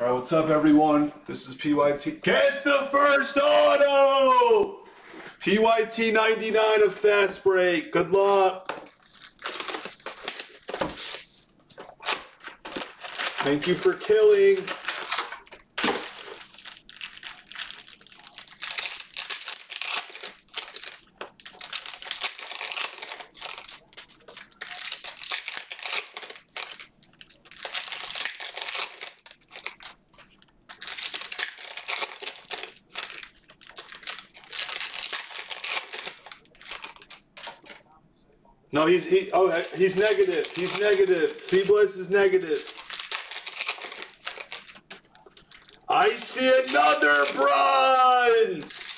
All right, what's up, everyone? This is PYT. Gets the first auto! PYT 99 of Fast Break. Good luck. Thank you for killing. No, he's negative. He's negative. C-Bliss is negative. I see another bronze.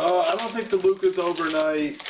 I don't think the Luca's overnight.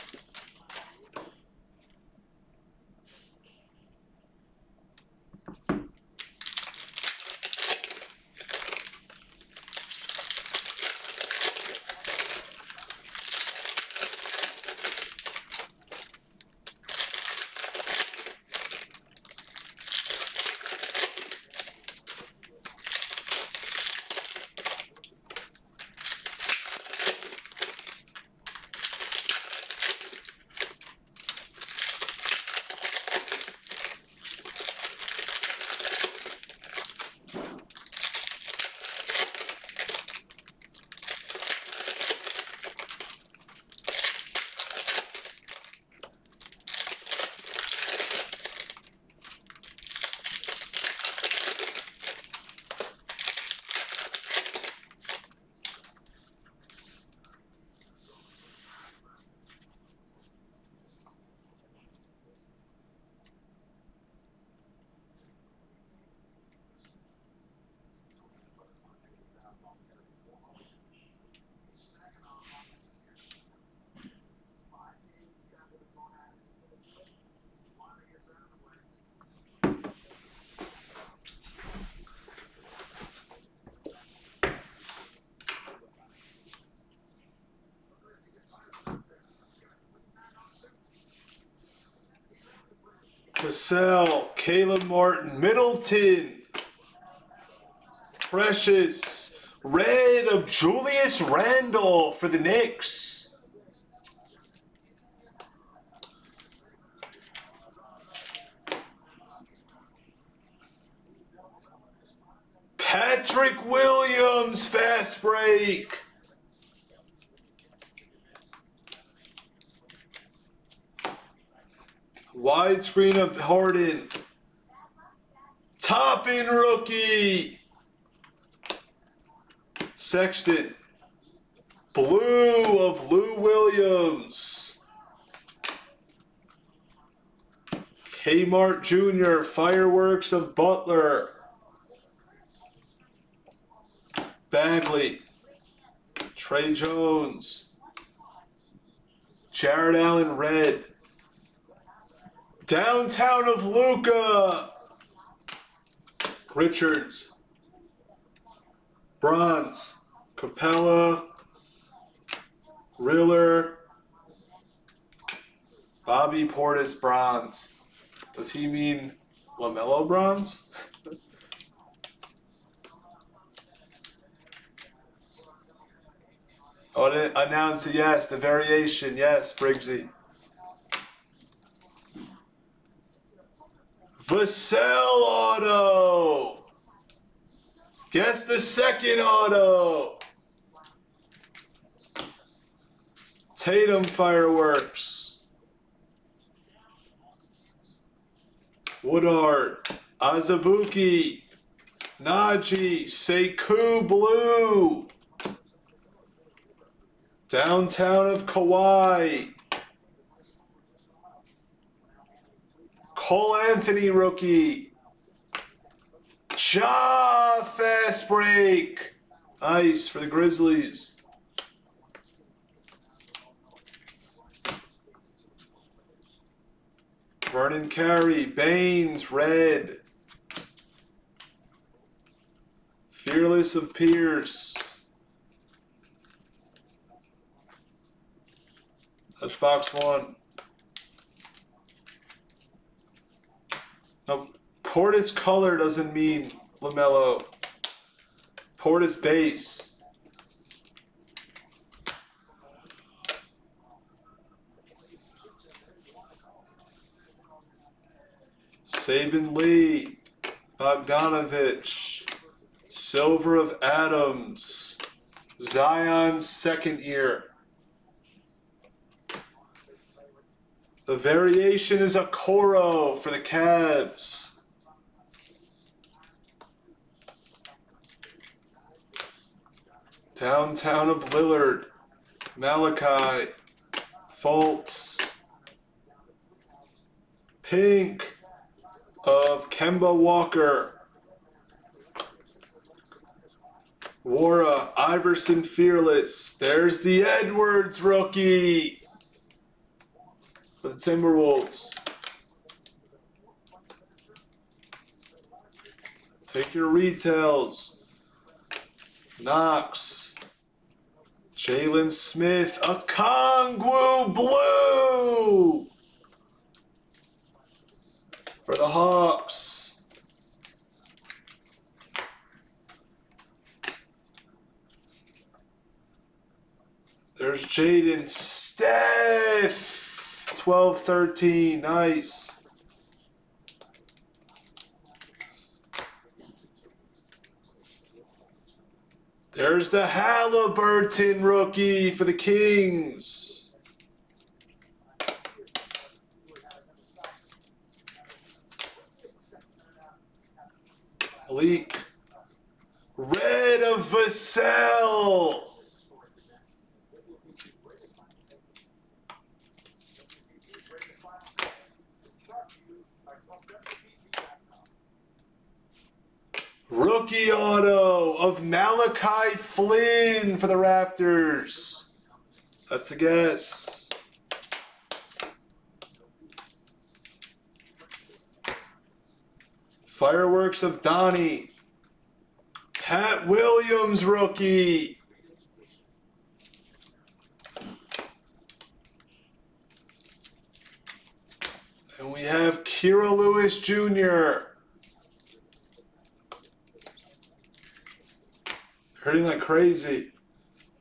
Cassell, Caleb Martin, Middleton, Precious, red of Julius Randle for the Knicks. Patrick Williams, Fast Break. Widescreen of Harden. Toppin rookie. Sexton. Blue of Lou Williams. Kmart Jr. Fireworks of Butler. Bagley. Trey Jones. Jared Allen red. Downtown of Luka. Richards. Bronze. Capella. Riller. Bobby Portis bronze. Does he mean LaMelo bronze? Oh, they announced it. Yes, the variation. Yes, Briggsy. Vassell auto. Guess the second auto. Tatum fireworks. Woodard. Azubuki, Naji, Seiku Blue, Downtown of Kauai, Cole Anthony rookie, Cha fast break, ice for the Grizzlies. Vernon Carey, Baines, red. Fearless of Pierce. That's box one. Now, Portis color doesn't mean LaMelo. Portis base. Saban Lee, Bogdanovich, Silver of Adams, Zion second year. The variation is a Coro for the Cavs. Downtown of Lillard, Malachi, Fultz, Pink of Kemba Walker, Wara, Iverson Fearless, there's the Edwards rookie for the Timberwolves. Take your retails. Knox, Jalen Smith, Okongwu Blue for the Hawks. There's Jaden Steph, 12-13, nice. There's the Halliburton rookie for the Kings. Leak. Red of Vassell. Rookie auto of Malachi Flynn for the Raptors. That's a guess. Fireworks of Donnie, Pat Williams rookie, and we have Kira Lewis Jr. Hurting like crazy.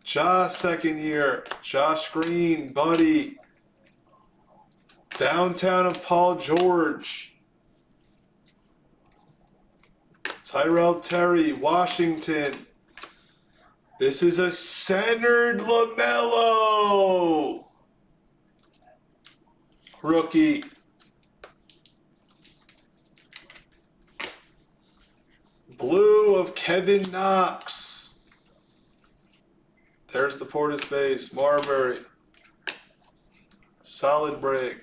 Ja second year, Josh Green, Buddy, Downtown of Paul George. Tyrell Terry, Washington. This is a centered LaMelo rookie. Blue of Kevin Knox. There's the Portis base, Marbury. Solid break.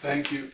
Thank you.